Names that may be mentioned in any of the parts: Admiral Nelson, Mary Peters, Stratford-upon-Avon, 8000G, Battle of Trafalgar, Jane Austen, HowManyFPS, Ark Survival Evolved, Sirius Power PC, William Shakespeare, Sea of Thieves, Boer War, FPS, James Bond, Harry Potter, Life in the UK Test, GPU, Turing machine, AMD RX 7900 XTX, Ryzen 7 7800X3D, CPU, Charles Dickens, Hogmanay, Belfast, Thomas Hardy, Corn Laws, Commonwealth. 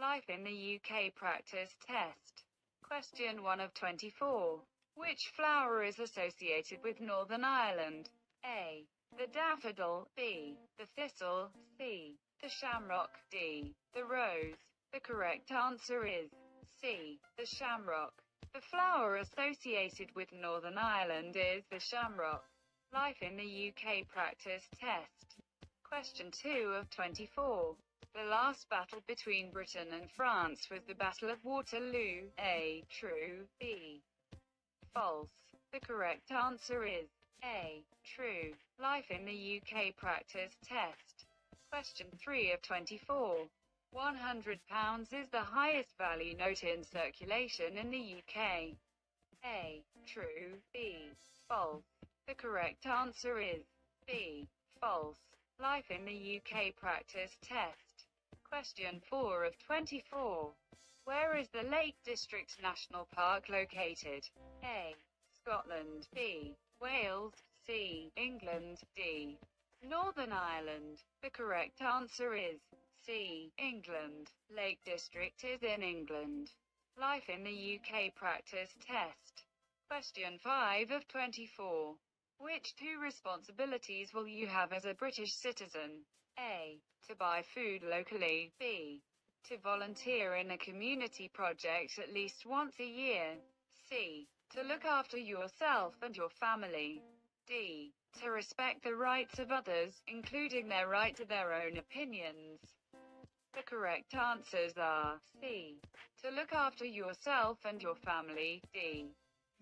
Life in the UK practice test. Question 1 of 24. Which flower is associated with Northern Ireland? A. The daffodil. B. The thistle. C. The shamrock. D. The rose. The correct answer is C. The shamrock. The flower associated with Northern Ireland is the shamrock. Life in the UK practice test. Question 2 of 24. The last battle between Britain and France was the Battle of Waterloo. A. True. B. False. The correct answer is A. True. Life in the UK practice test. Question 3 of 24. £100 is the highest value note in circulation in the UK. A. True. B. False. The correct answer is B. False. Life in the UK practice test. Question 4 of 24. Where is the Lake District National Park located? A. Scotland. B. Wales. C. England. D. Northern Ireland. The correct answer is C. England. Lake District is in England. Life in the UK practice test. Question 5 of 24. Which two responsibilities will you have as a British citizen? A. To buy food locally. B. To volunteer in a community project at least once a year. C. To look after yourself and your family. D. To respect the rights of others, including their right to their own opinions. The correct answers are C. To look after yourself and your family. D.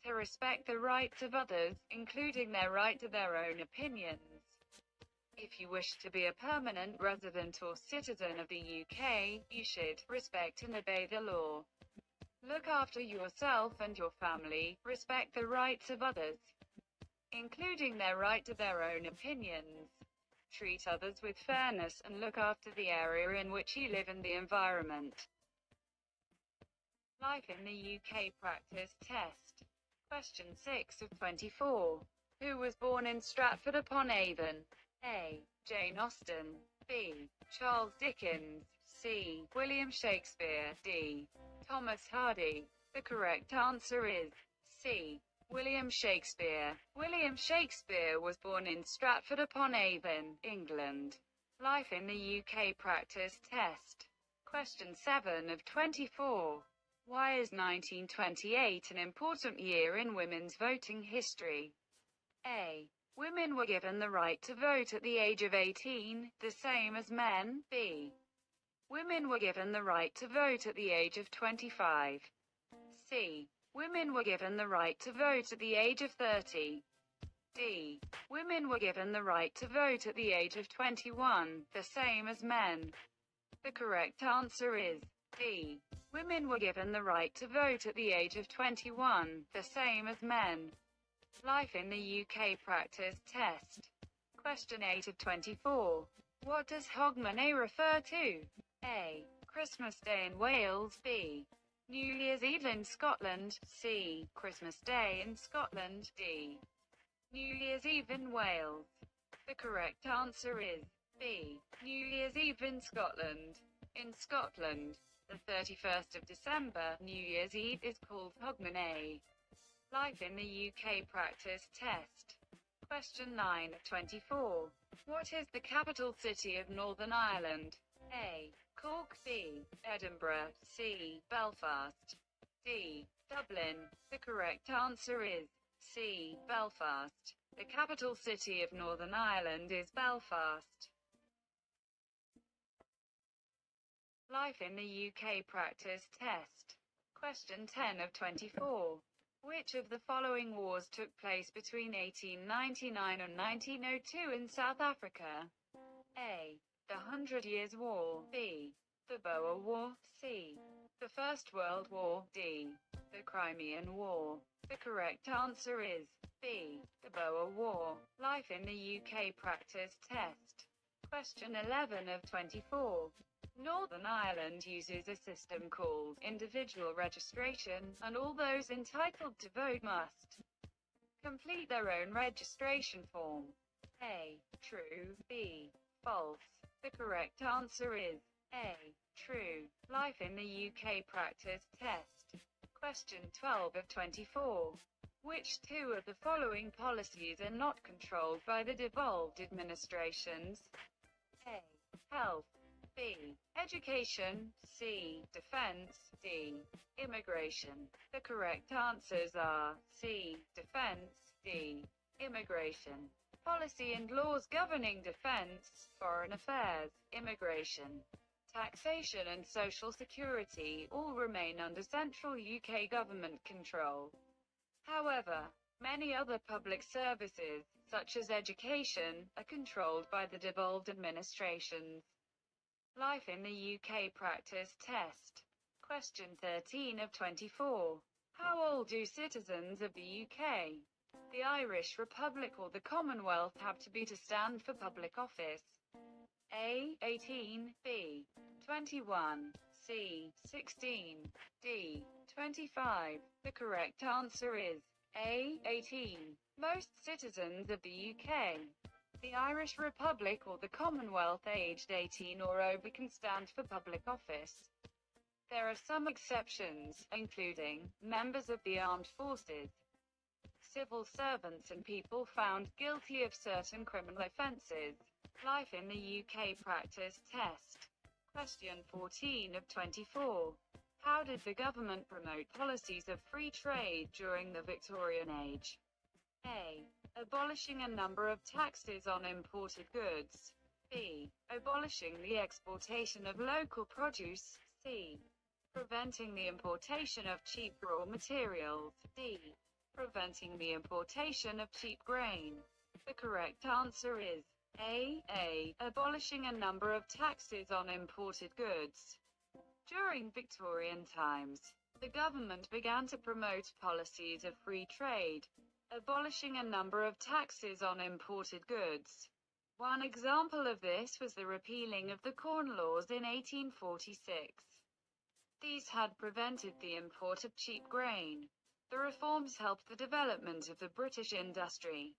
To respect the rights of others, including their right to their own opinions. If you wish to be a permanent resident or citizen of the UK, you should respect and obey the law. Look after yourself and your family, respect the rights of others, including their right to their own opinions. Treat others with fairness and look after the area in which you live and the environment. Life in the UK practice test. Question 6 of 24. Who was born in Stratford-upon-Avon? A. Jane Austen. B. Charles Dickens. C. William Shakespeare. D. Thomas Hardy. The correct answer is C. William Shakespeare. William Shakespeare was born in Stratford-upon-Avon, England. Life in the UK practice test. Question 7 of 24. Why is 1928 an important year in women's voting history? A. Women were given the right to vote at the age of 18, the same as men. B. Women were given the right to vote at the age of 25. C. Women were given the right to vote at the age of 30. D. Women were given the right to vote at the age of 21, the same as men. The correct answer is D. Women were given the right to vote at the age of 21, the same as men. Life in the UK practice test. Question 8 of 24. What does Hogmanay refer to? A. Christmas Day in Wales. B. New Year's Eve in Scotland. C. Christmas Day in Scotland. D. New Year's Eve in Wales. The correct answer is B. New Year's Eve in Scotland. In Scotland, the 31st of December, New Year's Eve, is called Hogmanay. Life in the UK practice test. Question 9 of 24. What is the capital city of Northern Ireland? A. Cork. B. Edinburgh. C. Belfast. D. Dublin. The correct answer is C. Belfast. The capital city of Northern Ireland is Belfast. Life in the UK practice test. Question 10 of 24. Which of the following wars took place between 1899 and 1902 in South Africa? A. The 100 Years' War. B. The Boer War. C. The First World War. D. The Crimean War. The correct answer is B. The Boer War. Life in the UK practice test. Question 11 of 24. Northern Ireland uses a system called individual registration, and all those entitled to vote must complete their own registration form. A. True. B. False. The correct answer is A. True. Life in the UK practice test. Question 12 of 24. Which two of the following policies are not controlled by the devolved administrations? A. Health. B. Education. C. Defence. D. Immigration. The correct answers are C. Defence. D. Immigration. Policy and laws governing defence, foreign affairs, immigration, taxation and social security all remain under central UK government control. However, many other public services, such as education, are controlled by the devolved administrations. Life in the UK practice test. Question 13 of 24. How old do citizens of the UK, the Irish Republic or the Commonwealth have to be to stand for public office? A. 18, B. 21, C. 16, D. 25. The correct answer is A. 18. Most citizens of the UK, the Irish Republic or the Commonwealth aged 18 or over can stand for public office. There are some exceptions, including members of the armed forces, civil servants and people found guilty of certain criminal offences. Life in the UK practice test. Question 14 of 24. How did the government promote policies of free trade during the Victorian age? A. Abolishing a number of taxes on imported goods. B. Abolishing the exportation of local produce. C. Preventing the importation of cheap raw materials. D. Preventing the importation of cheap grain. The correct answer is A. Abolishing a number of taxes on imported goods. During Victorian times, the government began to promote policies of free trade, abolishing a number of taxes on imported goods. One example of this was the repealing of the Corn Laws in 1846. These had prevented the import of cheap grain. The reforms helped the development of the British industry,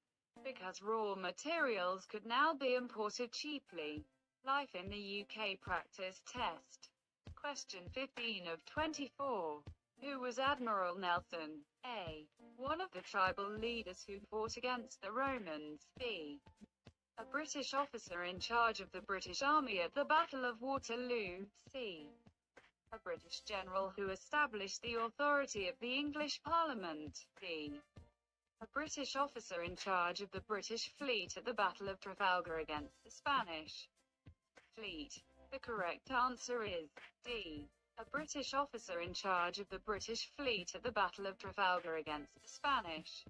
because raw materials could now be imported cheaply. Life in the UK practice test. Question 15 of 24. Who was Admiral Nelson? A. One of the tribal leaders who fought against the Romans. B. A British officer in charge of the British Army at the Battle of Waterloo. C. A British general who established the authority of the English Parliament. D. A British officer in charge of the British fleet at the Battle of Trafalgar against the Spanish fleet. The correct answer is D. A British officer in charge of the British fleet at the Battle of Trafalgar against the Spanish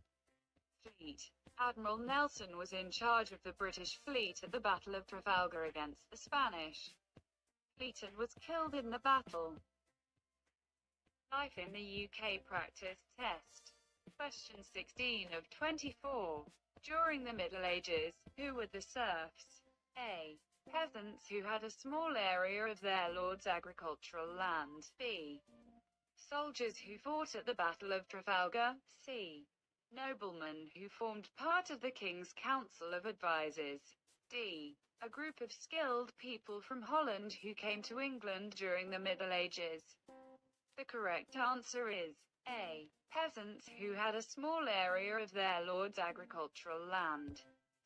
fleet. Admiral Nelson was in charge of the British fleet at the Battle of Trafalgar against the Spanish fleet and was killed in the battle. Life in the UK practice test. Question 16 of 24. During the Middle Ages, who were the serfs? A. Peasants who had a small area of their lord's agricultural land. B. Soldiers who fought at the Battle of Trafalgar. C. Noblemen who formed part of the King's Council of Advisers. D. A group of skilled people from Holland who came to England during the Middle Ages. The correct answer is A. Peasants who had a small area of their lord's agricultural land.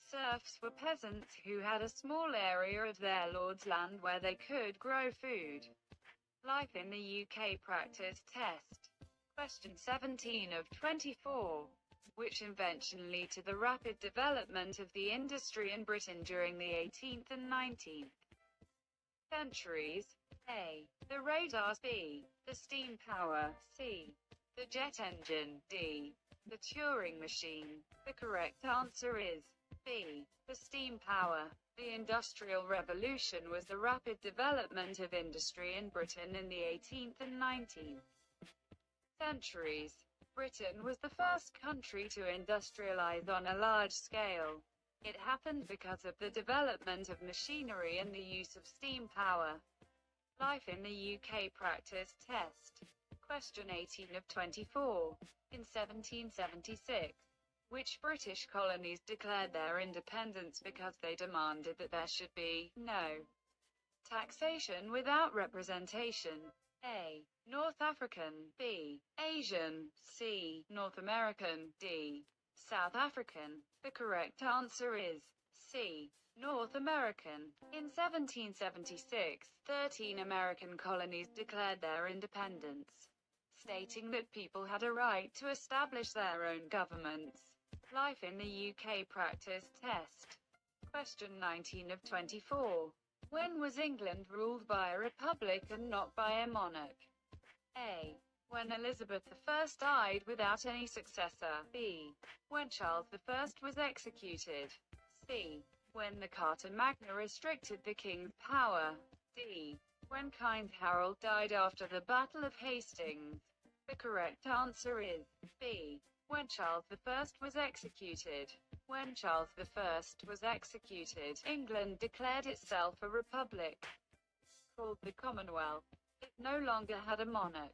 Serfs were peasants who had a small area of their lord's land where they could grow food. Life in the UK practice test. Question 17 of 24. Which invention led to the rapid development of the industry in Britain during the 18th and 19th centuries? A. The radar. B. The steam power. C. The jet engine. D. The Turing machine. The correct answer is B. The steam power. The Industrial Revolution was the rapid development of industry in Britain in the 18th and 19th centuries. Britain was the first country to industrialize on a large scale. It happened because of the development of machinery and the use of steam power. Life in the UK practice test. Question 18 of 24. In 1776, which British colonies declared their independence because they demanded that there should be no Taxation without representation. A. North African. B. Asian. C. North American. D. South African. The correct answer is C. North American. In 1776, 13 American colonies declared their independence, stating that people had a right to establish their own governments. Life in the UK practice test. Question 19 of 24. When was England ruled by a republic and not by a monarch? A. When Elizabeth I died without any successor. B. When Charles I was executed. C. When the Carta Magna restricted the king's power. D. When Kind Harold died after the Battle of Hastings. The correct answer is B. When Charles I was executed. When Charles I was executed, England declared itself a republic, called the Commonwealth. It no longer had a monarch.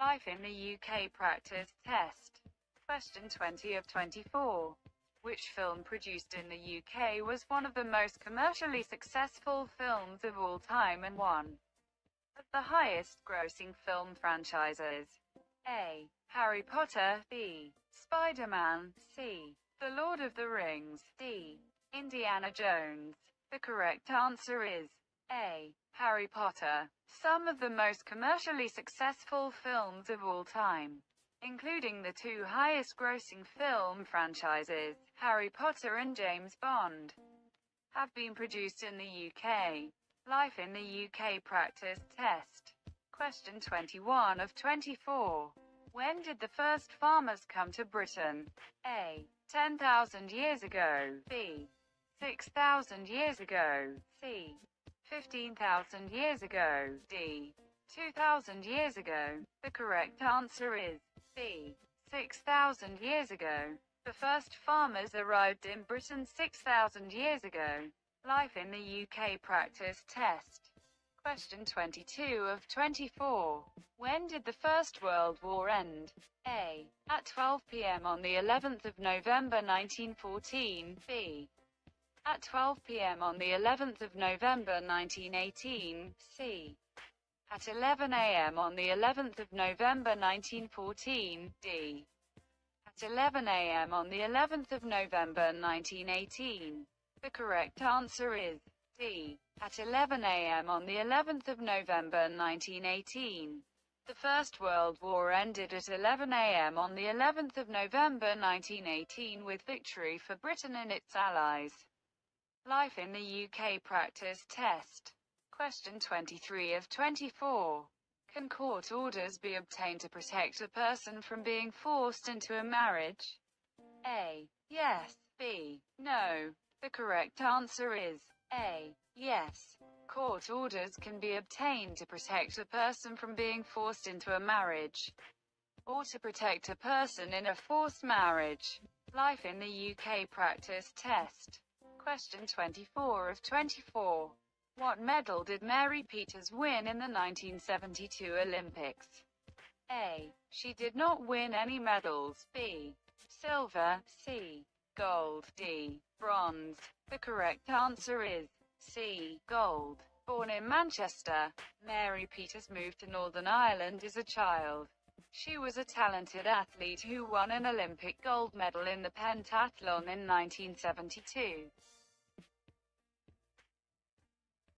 Life in the UK practice test. Question 20 of 24. Which film produced in the UK was one of the most commercially successful films of all time and one of the highest-grossing film franchises? A. Harry Potter. B. Spider-Man. C. The Lord of the Rings. D. Indiana Jones. The correct answer is A. Harry Potter. Some of the most commercially successful films of all time, including the two highest-grossing film franchises, Harry Potter and James Bond, have been produced in the UK. Life in the UK practice test. Question 21 of 24. When did the first farmers come to Britain? A. 10,000 years ago. B. 6,000 years ago. C. 15,000 years ago. D. 2,000 years ago. The correct answer is B. 6,000 years ago. The first farmers arrived in Britain 6,000 years ago. Life in the UK practice test. Question 22 of 24. When did the First World War end? A. At 12 p.m. on the 11th of November 1914. B. At 12 p.m. on the 11th of November 1918. C. At 11 a.m. on the 11th of November 1914. D. At 11 a.m. on the 11th of November 1918. The correct answer is D. At 11 a.m. on the 11th of November 1918. The First World War ended at 11 a.m. on the 11th of November 1918 with victory for Britain and its allies. Life in the UK practice test. Question 23 of 24. Can court orders be obtained to protect a person from being forced into a marriage? A. Yes. B. No. The correct answer is A. Yes. Court orders can be obtained to protect a person from being forced into a marriage, or to protect a person in a forced marriage. Life in the UK practice test. Question 24 of 24. What medal did Mary Peters win in the 1972 Olympics? A. She did not win any medals. B. Silver. C. Gold. D. Bronze. The correct answer is C. Gold. Born in Manchester, Mary Peters moved to Northern Ireland as a child. She was a talented athlete who won an Olympic gold medal in the pentathlon in 1972.